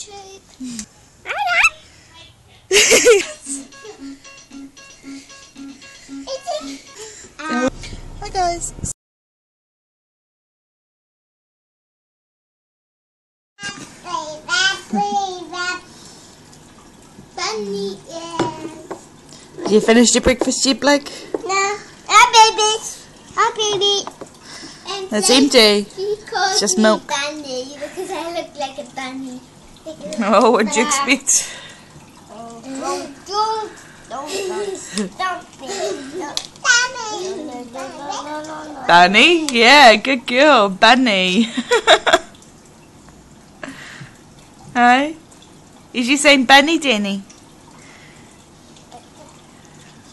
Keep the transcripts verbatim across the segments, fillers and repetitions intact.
cheek. Hi guys. Did you finish your breakfast yet, Blake? No. Our babies. Our baby. And it's empty. It's just milk. Bunny because I look like a bunny. Oh, what did you expect? Oh, don't, don't, don't, don't, don't, bunny? Yeah, good girl, bunny. Hi. Is you saying bunny, Danny?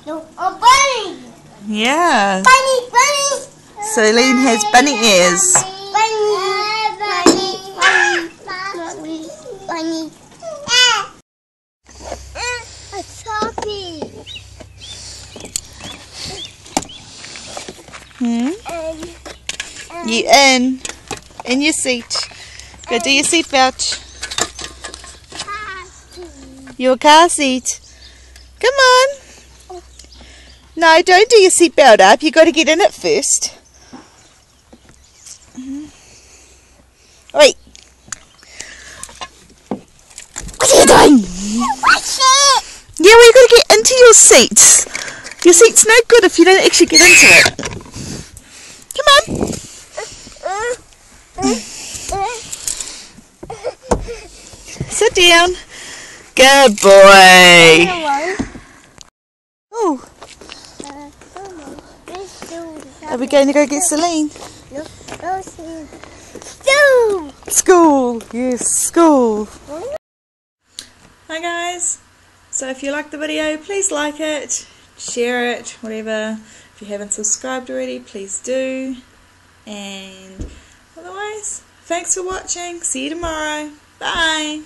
No, oh, bunny. Yeah. Bunny, bunny. Celine has bunny ears. Bunny, bunny, bunny, bunny. A toppy. Hmm? Um, um. You in. In your seat. Go um. do your seat belt. Your car seat. Come on. Oh. No, don't do your seat belt up. You got to get in it first. Wait. What are you doing? What's it? Yeah, well, you've got to get into your seat. Your seat's no good if you don't actually get into it. Come on. Sit down. Good boy. Oh. Are we going to go get Celine? School! School! Yes, school! Hi guys! So if you liked the video, please like it, share it, whatever. If you haven't subscribed already, please do. And otherwise, thanks for watching. See you tomorrow. Bye!